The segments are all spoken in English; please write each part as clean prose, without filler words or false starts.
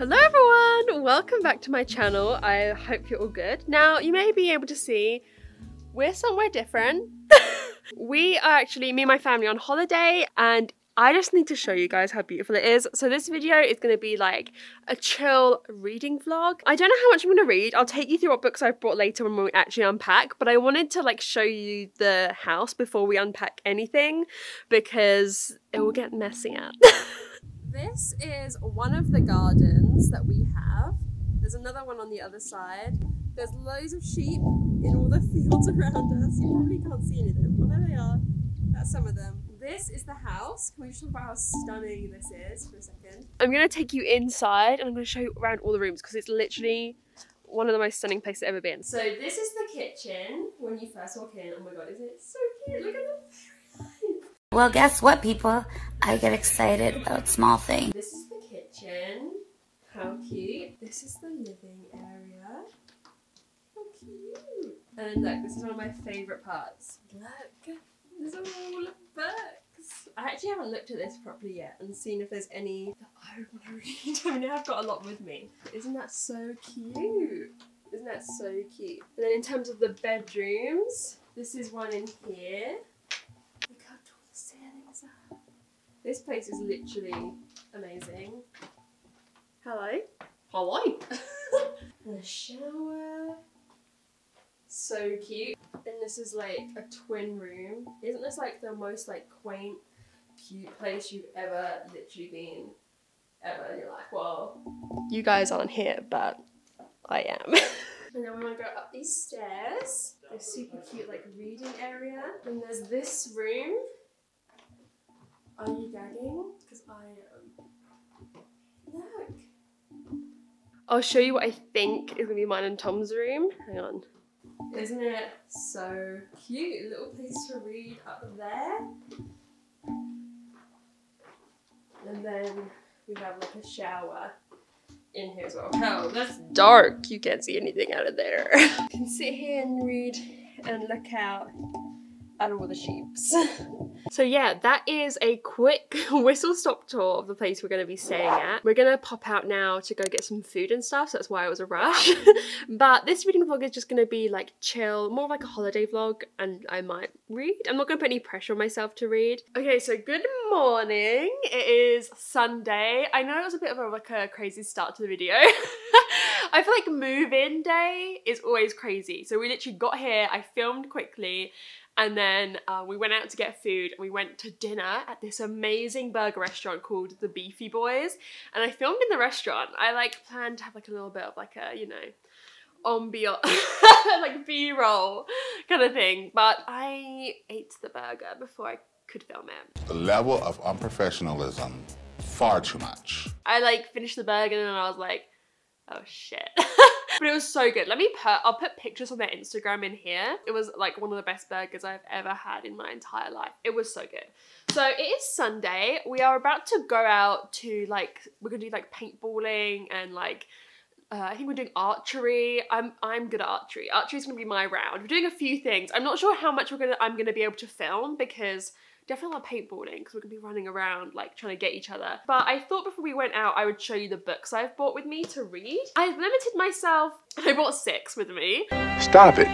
Hello everyone, welcome back to my channel. I hope you're all good. Now you may be able to see we're somewhere different. We are actually, me and my family, on holiday, and I just need to show you guys how beautiful it is. So this video is going to be like a chill reading vlog. I don't know how much I'm going to read. I'll take you through what books I've brought later when we actually unpack, but I wanted to like show you the house before we unpack anything because it will get messy up. This is one of the gardens that we have. There's another one on the other side. There's loads of sheep in all the fields around us. You probably can't see any of them, but there they are. That's some of them. This is the house. Can we just talk about how stunning this is for a second? I'm going to take you inside and I'm going to show you around all the rooms because it's literally one of the most stunning places I've ever been. So this is the kitchen when you first walk in. Oh my god, isn't it so cute? Look at them. Well, guess what, people? I get excited about small things. This is the kitchen. How cute. This is the living area. How cute. And look, this is one of my favourite parts. Look. There's all books. I actually haven't looked at this properly yet and seen if there's any that I want to read. I mean, I've got a lot with me. Isn't that so cute? Isn't that so cute? And then in terms of the bedrooms, this is one in here. Look how tall the ceilings are. This place is literally amazing. Hello. Hello. And a shower. So cute. And this is like a twin room. Isn't this like the most like quaint, cute place you've ever literally been ever? And you're like, well, you guys aren't here, but I am. And then we want to go up these stairs. They're super cute, like reading area. And there's this room. Are you gagging? Because I am. Look. I'll show you what I think is gonna be mine and Tom's room. Hang on. Isn't it so cute? A little place to read up there. And then we have like a shower in here as well. Wow, that's dark. You can't see anything out of there. You can sit here and read and look out at all the sheeps. So yeah, that is a quick whistle-stop tour of the place we're going to be staying at. We're going to pop out now to go get some food and stuff, so that's why it was a rush. But this reading vlog is just going to be like chill, more of like a holiday vlog, and I might read. I'm not going to put any pressure on myself to read. Okay, so good morning. It is Sunday. I know it was a bit of a crazy start to the video. I feel like move-in day is always crazy. So we literally got here, I filmed quickly, and then we went out to get food and we went to dinner at this amazing burger restaurant called The Beefy Boys. And I filmed in the restaurant. I like planned to have like a little bit of like a, you know, ambiance, like B-roll kind of thing. But I ate the burger before I could film it. The level of unprofessionalism, far too much. I like finished the burger and I was like, oh shit. But it was so good. I'll put pictures on their Instagram in here. It was like one of the best burgers I've ever had in my entire life. It was so good. So it is Sunday. We are about to go out to like, we're gonna do like paintballing and like, I think we're doing archery. I'm good at archery. Archery's gonna be my round. We're doing a few things. I'm not sure how much I'm gonna be able to film because definitely not paintballing because we're gonna be running around like trying to get each other. But I thought before we went out I would show you the books I've brought with me to read. I've limited myself and I brought 6 with me. Stop it.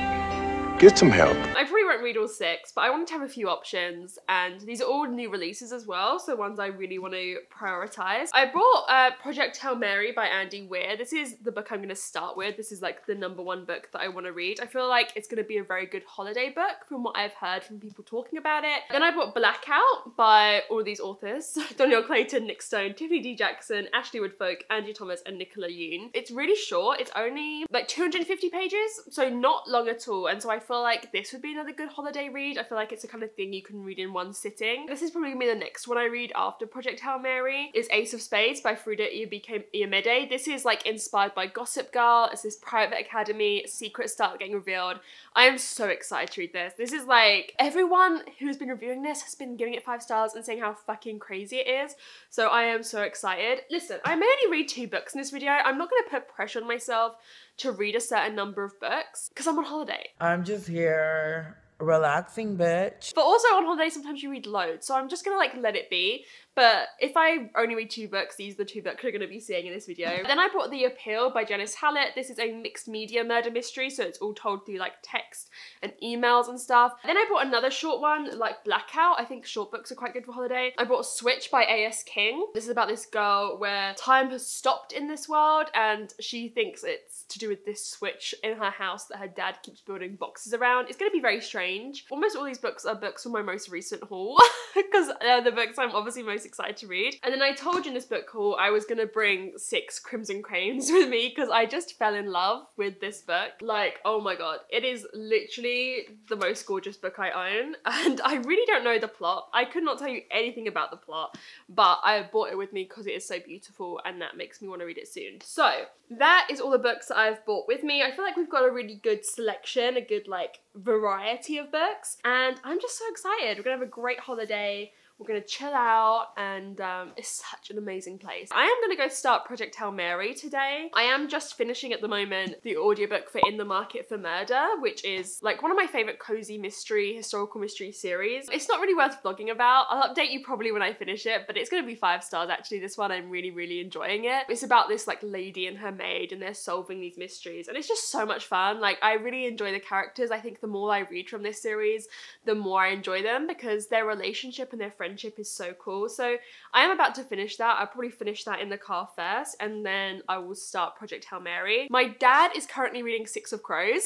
Get some help. I probably won't read all 6, but I wanted to have a few options, and these are all new releases as well, so ones I really want to prioritise. I bought Project Hail Mary by Andy Weir. This is the book I'm going to start with. This is like the #1 book that I want to read. I feel like it's going to be a very good holiday book from what I've heard from people talking about it. Then I bought Blackout by all these authors. Danielle Clayton, Nick Stone, Tiffany D. Jackson, Ashley Woodfolk, Angie Thomas and Nicola Yoon. It's really short. It's only like 250 pages, so not long at all, and so I feel like this would be another good holiday read. I feel like it's the kind of thing you can read in one sitting. This is probably gonna be the next one I read after Project Hail Mary is Ace of Spades by Faridah Àbíké-Íyímídé. This is like inspired by Gossip Girl. It's this private academy, secrets start getting revealed. I am so excited to read this. This is like, everyone who's been reviewing this has been giving it 5 stars and saying how fucking crazy it is. So I am so excited. Listen, I may only read 2 books in this video. I'm not gonna put pressure on myself to read a certain number of books because I'm on holiday. I'm just here relaxing, bitch. But also on holiday, sometimes you read loads. So I'm just gonna like let it be. But if I only read two books, these are the two books you're going to be seeing in this video. Then I brought The Appeal by Janice Hallett. This is a mixed media murder mystery, so it's all told through like text and emails and stuff. Then I brought another short one, like Blackout. I think short books are quite good for holiday. I brought Switch by A.S. King. This is about this girl where time has stopped in this world and she thinks it's to do with this switch in her house that her dad keeps building boxes around. It's going to be very strange. Almost all these books are books from my most recent haul because they're the books I'm obviously most excited to read. And then I told you in this book haul I was gonna bring Six Crimson Cranes with me because I just fell in love with this book. Like, oh my god, it is literally the most gorgeous book I own, and I really don't know the plot. I could not tell you anything about the plot, but I bought it with me because it is so beautiful and that makes me want to read it soon. So that is all the books that I've bought with me. I feel like we've got a really good selection, a good like variety of books, and I'm just so excited. We're gonna have a great holiday. We're gonna chill out, and it's such an amazing place. I am gonna go start Project Hail Mary today. I am just finishing at the moment the audiobook for In the Market for Murder, which is like one of my favorite cozy mystery, historical mystery series. It's not really worth vlogging about. I'll update you probably when I finish it, but it's gonna be 5 stars actually. This one, I'm really, really enjoying it. It's about this like lady and her maid, and they're solving these mysteries, and it's just so much fun. Like, I really enjoy the characters. I think the more I read from this series, the more I enjoy them because their relationship and their friendship is so cool. So I am about to finish that. I'll probably finish that in the car first, and then I will start Project Hail Mary. My dad is currently reading Six of Crows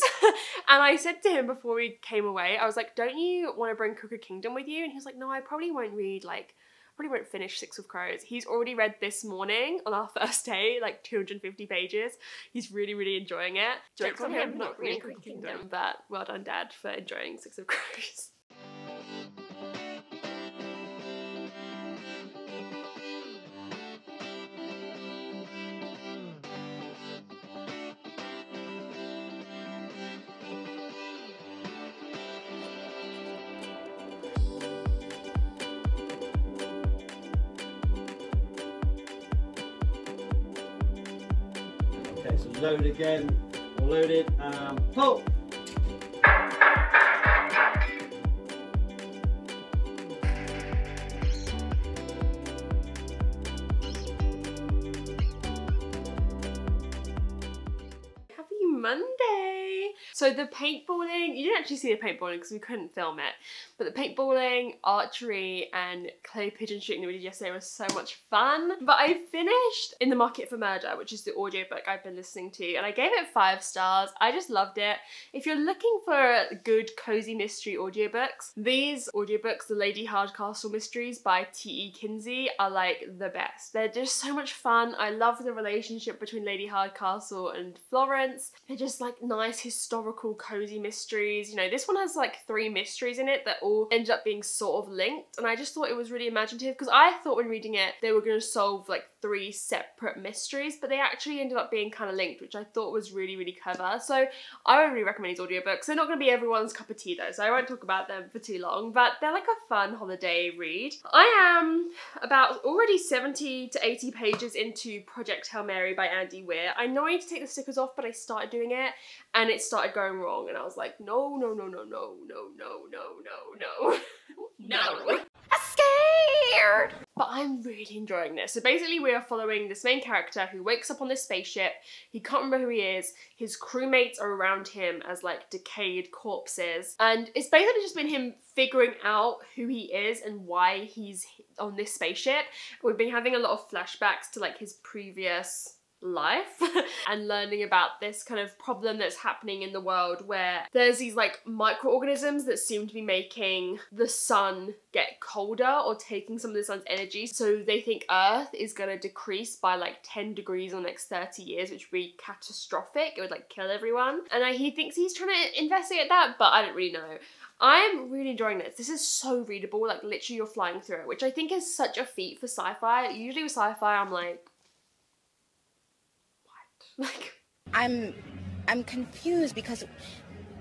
and I said to him before we came away, I was like, don't you want to bring Crooked Kingdom with you? And he was like, no, I probably won't read, like, probably won't finish Six of Crows. He's already read this morning on our first day, like 250 pages. He's really, really enjoying it. Jokes on him, not reading Crooked Kingdom, but well done, Dad, for enjoying Six of Crows. Load again, we'll load it, pull! So the paintballing, you didn't actually see the paintballing because we couldn't film it, but the paintballing, archery and clay pigeon shooting that we did yesterday was so much fun. But I finished In the Market for Murder, which is the audiobook I've been listening to, and I gave it 5 stars. I just loved it. If you're looking for good cozy mystery audiobooks, these audiobooks, the Lady Hardcastle Mysteries by T.E. Kinsey, are like the best. They're just so much fun. I love the relationship between Lady Hardcastle and Florence. They're just like nice historical cozy mysteries. You know, this one has like 3 mysteries in it that all ended up being sort of linked, and I just thought it was really imaginative because I thought when reading it they were going to solve like 3 separate mysteries, but they actually ended up being kind of linked, which I thought was really, really clever. So I would really recommend these audiobooks. They're not going to be everyone's cup of tea though, so I won't talk about them for too long, but they're like a fun holiday read. I am about already 70 to 80 pages into Project Hail Mary by Andy Weir. I know I need to take the stickers off, but I started doing it and it started going wrong, and I was like, no, no, no, no, no, no, no, no, no, no, no. Scared. But I'm really enjoying this. So basically we are following this main character who wakes up on this spaceship. He can't remember who he is. His crewmates are around him as like decayed corpses, and it's basically just been him figuring out who he is and why he's on this spaceship. We've been having a lot of flashbacks to like his previous life and learning about this kind of problem that's happening in the world where there's these like microorganisms that seem to be making the sun get colder or taking some of the sun's energy. So they think Earth is going to decrease by like 10 degrees in the next 30 years, which would be catastrophic. It would like kill everyone. And he thinks he's trying to investigate that, but I don't really know. I'm really enjoying this. This is so readable, like literally you're flying through it, which I think is such a feat for sci-fi. Usually with sci-fi I'm like, like, I'm confused because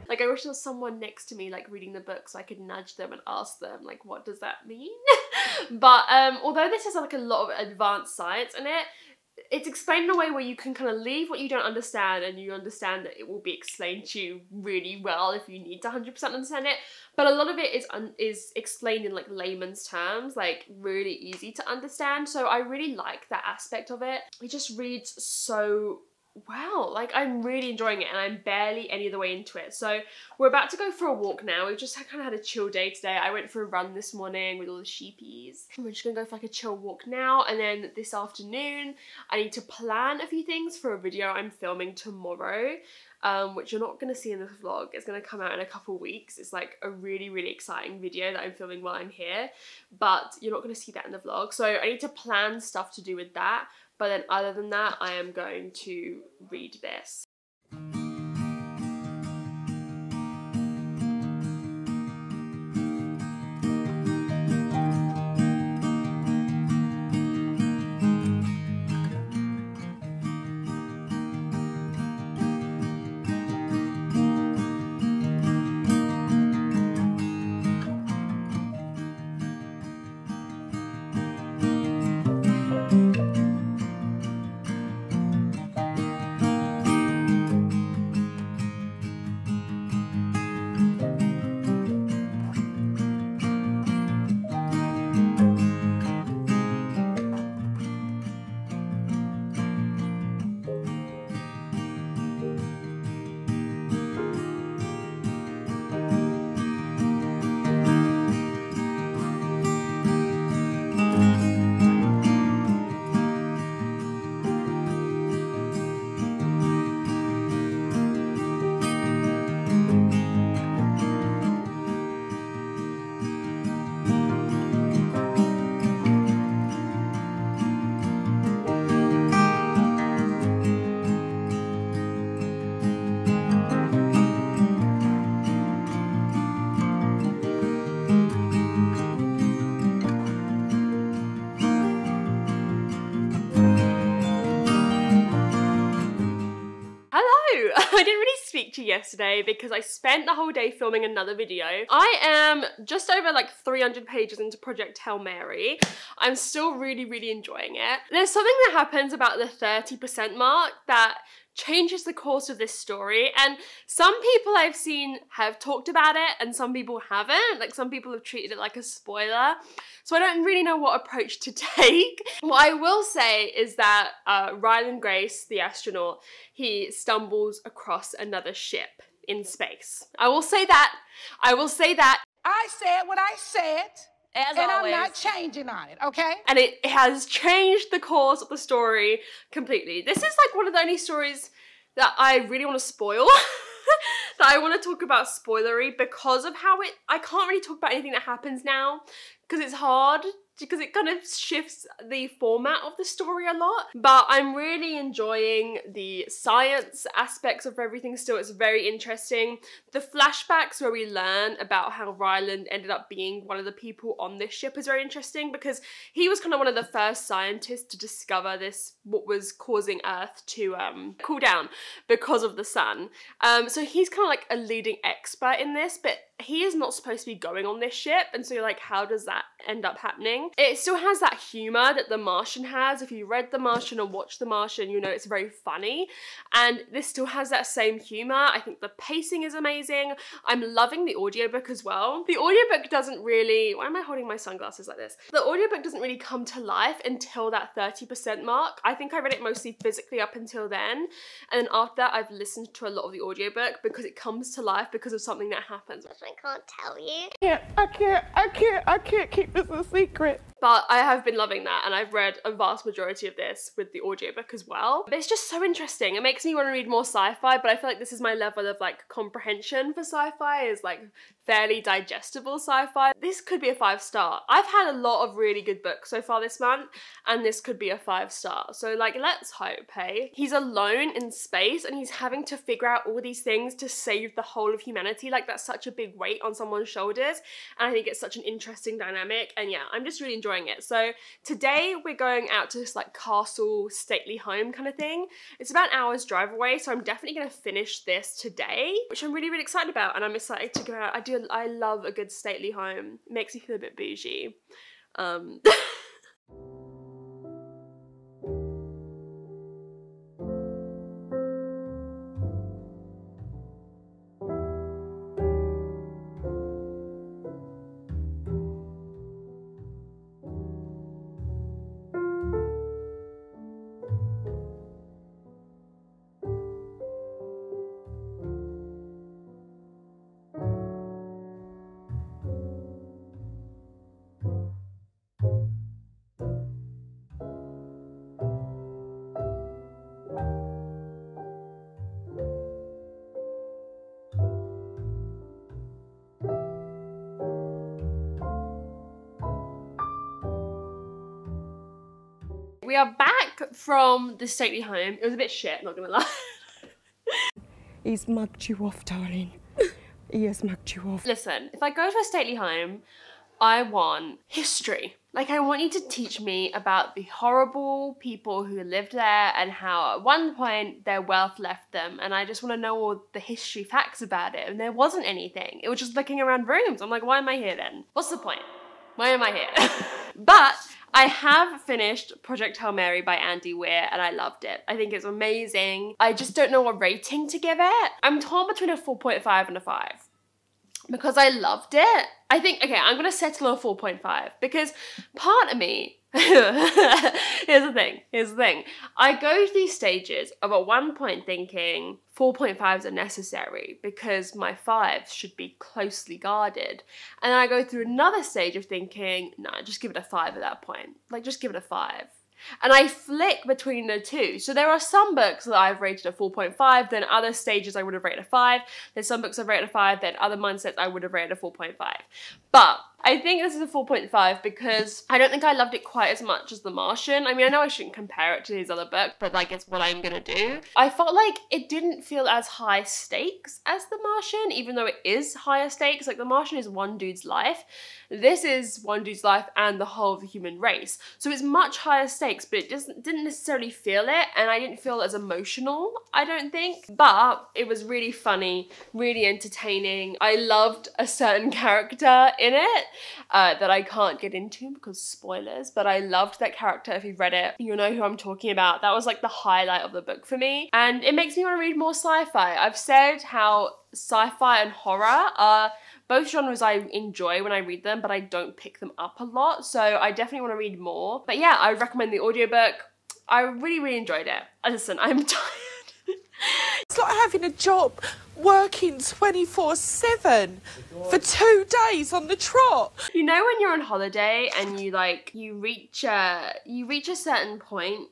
like I wish there was someone next to me like reading the book so I could nudge them and ask them like, what does that mean? But although this has like a lot of advanced science in it, it's explained in a way where you can kind of leave what you don't understand and you understand that it will be explained to you really well if you need to 100% understand it. But a lot of it is explained in like layman's terms, like really easy to understand. So I really like that aspect of it. It just reads so wow, like I'm really enjoying it and I'm barely any of the way into it. So we're about to go for a walk now. We've just kind of had a chill day today. I went for a run this morning with all the sheepies. We're just gonna go for like a chill walk now, and then this afternoon I need to plan a few things for a video I'm filming tomorrow, which you're not gonna see in this vlog. It's gonna come out in a couple weeks. It's like a really, really exciting video that I'm filming while I'm here, but you're not gonna see that in the vlog. So I need to plan stuff to do with that. But then other than that, I am going to read this. Yesterday, because I spent the whole day filming another video. I am just over like 300 pages into Project Hail Mary. I'm still really, really enjoying it. There's something that happens about the 30% mark that changes the course of this story, and some people I've seen have talked about it and some people haven't. Like, some people have treated it like a spoiler, so I don't really know what approach to take. What I will say is that Ryland Grace, the astronaut, he stumbles across another ship in space. I will say that I said what I said. As always. I'm not changing on it, okay? And it has changed the course of the story completely. This is like one of the only stories that I really want to spoil, that I want to talk about spoilery, because of how it, I can't really talk about anything that happens now, because it's hard, because it kind of shifts the format of the story a lot. But I'm really enjoying the science aspects of everything still. It's very interesting. The flashbacks where we learn about how Ryland ended up being one of the people on this ship is very interesting, because he was kind of one of the first scientists to discover this, what was causing Earth to cool down because of the sun. So he's kind of like a leading expert in this, but he is not supposed to be going on this ship, and so you're like, how does that end up happening? It still has that humor that The Martian has. If you read The Martian or watch The Martian, you know it's very funny, and this still has that same humor. I think the pacing is amazing. I'm loving the audiobook as well. The audiobook doesn't really, why am I holding my sunglasses like this? The audiobook doesn't really come to life until that 30% mark. I think I read it mostly physically up until then, and then after that I've listened to a lot of the audiobook because it comes to life because of something that happens. I can't tell you. I can't keep this a secret. But I have been loving that, and I've read a vast majority of this with the audiobook as well. But it's just so interesting. It makes me want to read more sci-fi, but I feel like this is my level of like comprehension for sci-fi, is like fairly digestible sci-fi. This could be a 5-star. I've had a lot of really good books so far this month, and this could be a 5-star. So like, let's hope, hey? He's alone in space and he's having to figure out all these things to save the whole of humanity. Like, that's such a big weight on someone's shoulders, and I think it's such an interesting dynamic. And yeah, I'm just really enjoying it. So today we're going out to this like castle stately home kind of thing. It's about an hour's drive away, so I'm definitely going to finish this today, which I'm really, really excited about, and I'm excited to go out. I love a good stately home. It makes me feel a bit bougie. we are back from the stately home. It was a bit shit, not gonna lie. He's mugged you off, darling. He has mugged you off. Listen, if I go to a stately home, I want history. Like, I want you to teach me about the horrible people who lived there and how at one point their wealth left them, and I just want to know all the history facts about it. And there wasn't anything. It was just looking around rooms. I'm like, why am I here then? What's the point? Why am I here? But I have finished Project Hail Mary by Andy Weir and I loved it. I think it's amazing. I just don't know what rating to give it. I'm torn between a 4.5 and a 5 because I loved it. I think, okay, I'm gonna settle on a 4.5 because part of me, here's the thing. I go to these stages of at one point thinking 4.5s are necessary because my 5s should be closely guarded. And then I go through another stage of thinking, nah, just give it a 5 at that point. Like, just give it a 5. And I flick between the two. So there are some books that I've rated a 4.5, then other stages I would have rated a 5. There's some books I've rated a 5, then other mindsets I would have rated a 4.5. But I think this is a 4.5 because I don't think I loved it quite as much as The Martian. I mean, I know I shouldn't compare it to these other books, but like, it's what I'm gonna do. I felt like it didn't feel as high stakes as The Martian, even though it is higher stakes. Like, The Martian is one dude's life. This is one dude's life and the whole of the human race. So it's much higher stakes, but it didn't necessarily feel it, and I didn't feel as emotional, I don't think. But it was really funny, really entertaining. I loved a certain character in it. That I can't get into because spoilers, but I loved that character. If you've read it, you'll know who I'm talking about. That was like the highlight of the book for me, and it makes me want to read more sci-fi. I've said how sci-fi and horror are both genres I enjoy when I read them, but I don't pick them up a lot, so I definitely want to read more. But yeah, I recommend the audiobook. I really, really enjoyed it. Listen, I'm tired. It's like having a job, working 24/7 for 2 days on the trot. You know when you're on holiday and you like, you reach a certain point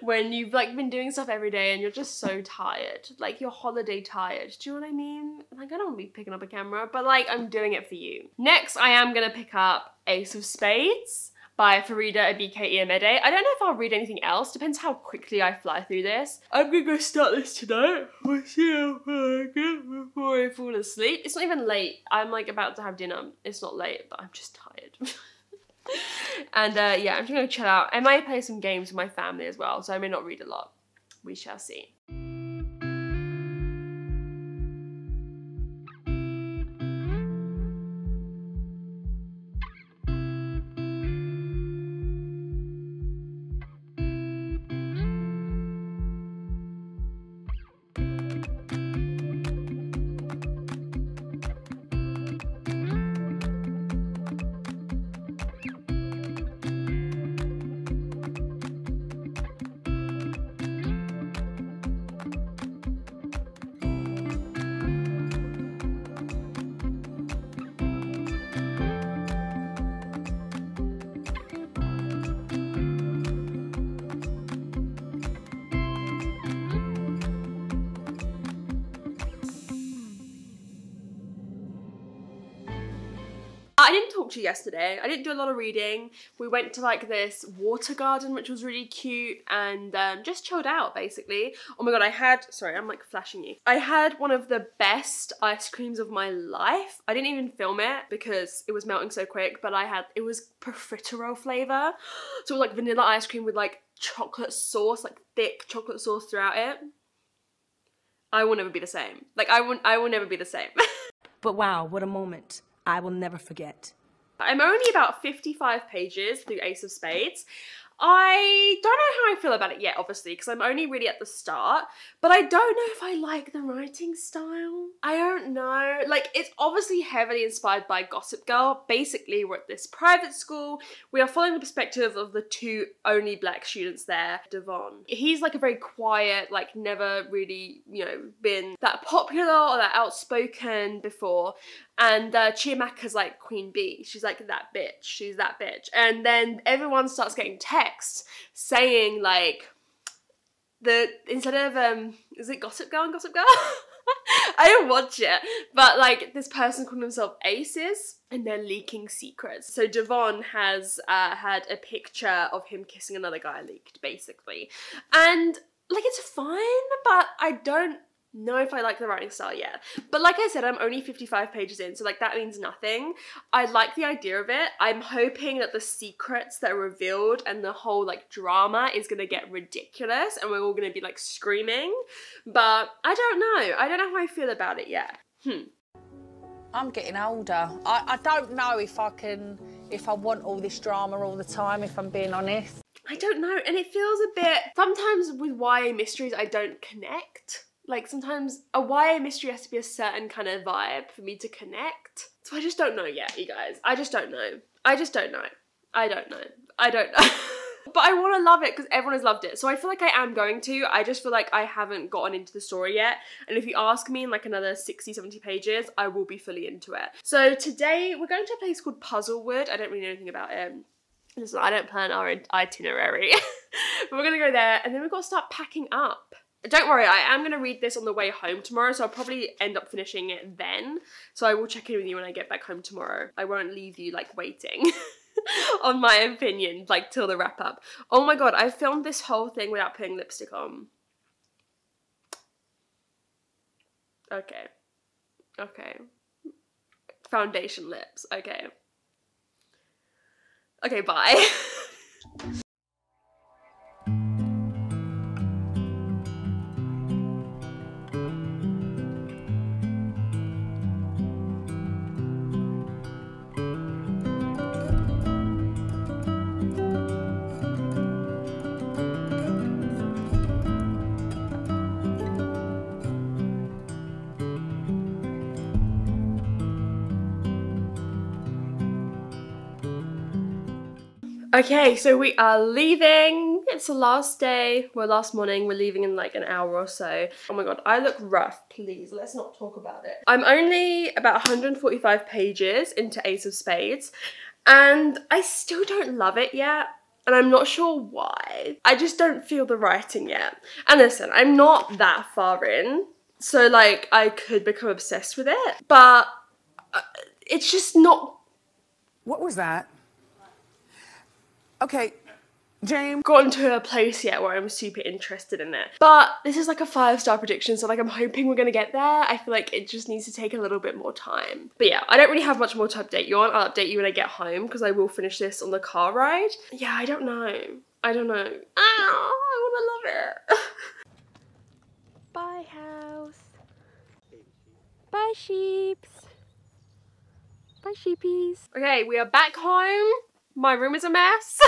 when you've like been doing stuff every day and you're just so tired, like you're holiday tired, do you know what I mean? Like, I don't want to be picking up a camera, but like, I'm doing it for you. Next, I am gonna pick up Ace of Spades by Faridah Àbíké-Íyímídé. I don't know if I'll read anything else, depends how quickly I fly through this. I'm gonna go start this tonight. We'll see how far I get before I fall asleep. It's not even late, I'm like about to have dinner. It's not late, but I'm just tired. And yeah, I'm just gonna chill out. I might play some games with my family as well, so I may not read a lot. We shall see. I didn't talk to you yesterday. I didn't do a lot of reading. We went to like this water garden, which was really cute, and just chilled out basically. Oh my God, I had, sorry, I'm like flashing you. I had one of the best ice creams of my life. I didn't even film it because it was melting so quick, but I had, it was profiterole flavor. So it was like vanilla ice cream with like chocolate sauce, like thick chocolate sauce throughout it. I will never be the same. Like I will never be the same. But wow, what a moment. I will never forget. I'm only about 55 pages through Ace of Spades. I don't know how I feel about it yet, obviously, because I'm only really at the start, but I don't know if I like the writing style. I don't know. Like, it's obviously heavily inspired by Gossip Girl. Basically, we're at this private school. We are following the perspective of the two only black students there, Devon. He's like a very quiet, like never really, you know, been that popular or that outspoken before. And Chiamaka's like Queen Bee. She's like that bitch, she's that bitch. And then everyone starts getting texts saying like, instead of, is it Gossip Girl and Gossip Girl? I don't watch it, but like this person called themselves Aces and they're leaking secrets. So Javon has had a picture of him kissing another guy leaked basically. And like it's fine, but I don't know if I like the writing style yet. But like I said, I'm only 55 pages in, so like that means nothing. I like the idea of it. I'm hoping that the secrets that are revealed and the whole like drama is gonna get ridiculous and we're all gonna be like screaming, but I don't know. I don't know how I feel about it yet. I'm getting older. I don't know if I want all this drama all the time, if I'm being honest. I don't know, and it feels a bit, sometimes with YA mysteries I don't connect. Like sometimes a YA mystery has to be a certain kind of vibe for me to connect. So I just don't know yet, you guys. I just don't know. I just don't know. I don't know. I don't know. But I want to love it because everyone has loved it. So I feel like I am going to. I just feel like I haven't gotten into the story yet. And if you ask me in like another 60, 70 pages, I will be fully into it. So today we're going to a place called Puzzlewood. I don't really know anything about it. Listen, I don't plan our itinerary. But we're going to go there and then we've got to start packing up. Don't worry, I am going to read this on the way home tomorrow, so I'll probably end up finishing it then. So I will check in with you when I get back home tomorrow. I won't leave you, like, waiting on my opinion, like, till the wrap-up. Oh my god, I filmed this whole thing without putting lipstick on. Okay. Okay. Foundation lips. Okay. Okay, bye. Okay, so we are leaving. It's the last day. Well, last morning. We're leaving in like an hour or so. Oh my god, I look rough. Please, let's not talk about it. I'm only about 145 pages into Ace of Spades, and I still don't love it yet. And I'm not sure why. I just don't feel the writing yet. And listen, I'm not that far in, so like I could become obsessed with it, but it's just not... What was that? Okay, James. Gotten to a place yet where I'm super interested in it. But this is like a 5-star prediction, so like I'm hoping we're gonna get there. I feel like it just needs to take a little bit more time. But yeah, I don't really have much more to update you on. I'll update you when I get home because I will finish this on the car ride. Yeah, I don't know. I don't know. Oh, I wanna love it. Bye, house. Bye, sheeps. Bye, sheepies. Okay, we are back home. My room is a mess.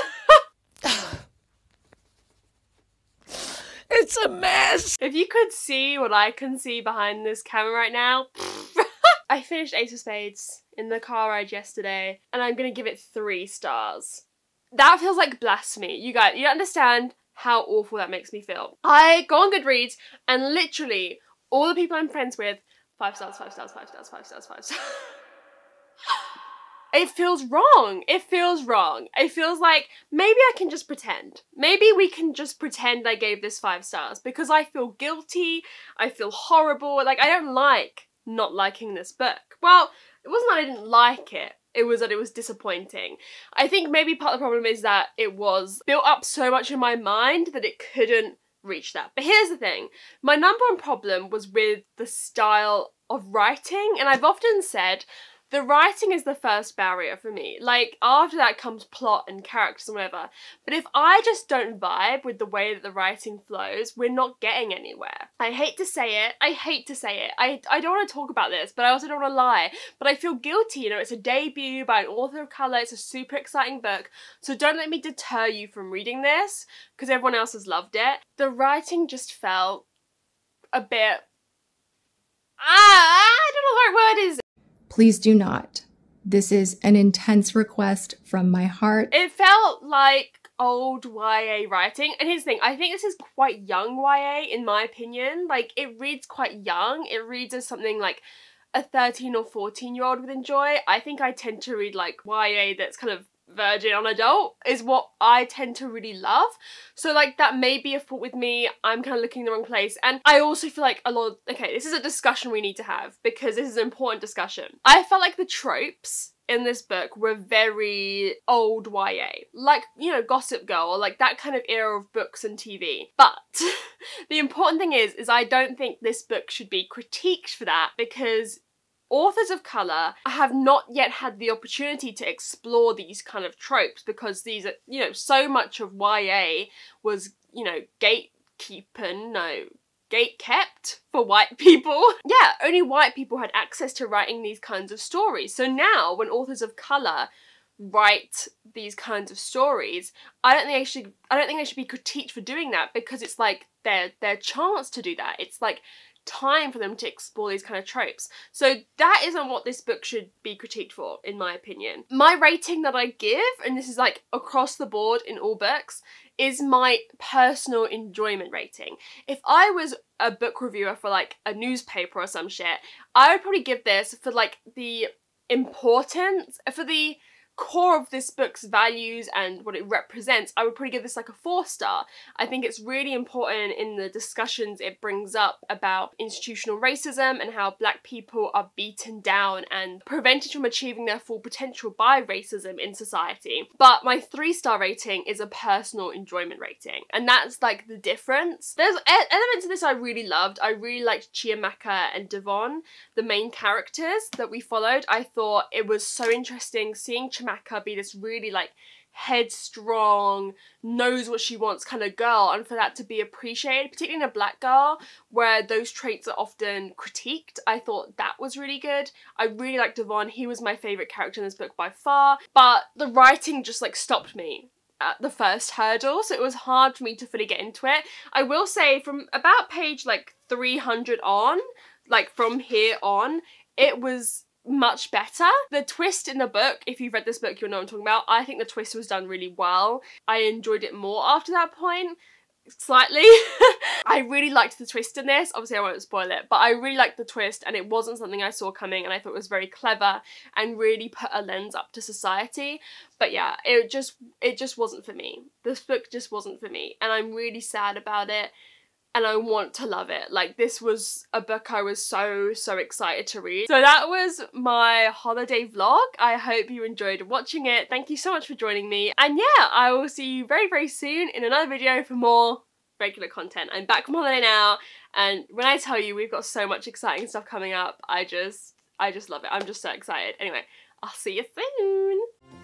It's a mess. If you could see what I can see behind this camera right now. I finished Ace of Spades in the car ride yesterday and I'm gonna give it 3 stars. That feels like blasphemy. You guys, you don't understand how awful that makes me feel. I go on Goodreads and literally all the people I'm friends with, 5 stars, 5 stars, 5 stars, 5 stars, 5 stars. It feels wrong. It feels wrong. It feels like maybe I can just pretend. Maybe we can just pretend I gave this 5 stars because I feel guilty. I feel horrible. Like I don't like not liking this book. Well, it wasn't that I didn't like it. It was that it was disappointing. I think maybe part of the problem is that it was built up so much in my mind that it couldn't reach that. But here's the thing. My number one problem was with the style of writing, and I've often said, the writing is the first barrier for me. Like, after that comes plot and characters and whatever. But if I just don't vibe with the way that the writing flows, we're not getting anywhere. I hate to say it. I hate to say it. I don't want to talk about this, but I also don't want to lie. But I feel guilty, you know, it's a debut by an author of colour. It's a super exciting book. So don't let me deter you from reading this, because everyone else has loved it. The writing just felt a bit... I don't know what the right word is. Please do not. This is an intense request from my heart. It felt like old YA writing. And here's the thing, I think this is quite young YA in my opinion. Like it reads quite young. It reads as something like a 13 or 14-year-old would enjoy. I think I tend to read like YA that's kind of virgin on adult is what I tend to really love. So like that may be a fault with me. I'm kind of looking in the wrong place. And I also feel like a lot of, okay, this is a discussion we need to have because this is an important discussion. I felt like the tropes in this book were very old YA. Like, you know, Gossip Girl, or like that kind of era of books and TV. But the important thing is I don't think this book should be critiqued for that, because authors of colour have not yet had the opportunity to explore these kind of tropes, because these are, you know, so much of YA was, you know, gate kept for white people. Yeah, only white people had access to writing these kinds of stories. So now when authors of colour write these kinds of stories, I don't think they should be critiqued for doing that, because it's like their chance to do that. It's like time for them to explore these kind of tropes. So that isn't what this book should be critiqued for, in my opinion. My rating that I give, and this is like across the board in all books, is my personal enjoyment rating. If I was a book reviewer for like a newspaper or some shit, I would probably give this for like the importance, for the core of this book's values and what it represents, I would probably give this like a 4-star. I think it's really important in the discussions it brings up about institutional racism and how black people are beaten down and prevented from achieving their full potential by racism in society. But my 3-star rating is a personal enjoyment rating, and that's like the difference. There's elements of this I really loved. I really liked Chiamaka and Devon, the main characters that we followed. I thought it was so interesting seeing Chiamaka be this really like headstrong, knows what she wants kind of girl, and for that to be appreciated, particularly in a black girl where those traits are often critiqued. I thought that was really good. I really liked Devon. He was my favourite character in this book by far, but the writing just like stopped me at the first hurdle, so it was hard for me to fully get into it. I will say from about page like 300 on, like from here on, it was much better. The twist in the book, if you've read this book, you'll know what I'm talking about. I think the twist was done really well. I enjoyed it more after that point, slightly. I really liked the twist in this. Obviously I won't spoil it, but I really liked the twist, and it wasn't something I saw coming, and I thought it was very clever and really put a lens up to society. But yeah, it just wasn't for me. This book just wasn't for me, and I'm really sad about it. And I want to love it. Like, this was a book I was so excited to read. So that was my holiday vlog. I hope you enjoyed watching it. Thank you so much for joining me. And yeah, I will see you very, very soon in another video for more regular content. I'm back from holiday now, and when I tell you we've got so much exciting stuff coming up, I just love it. I'm just so excited. Anyway, I'll see you soon.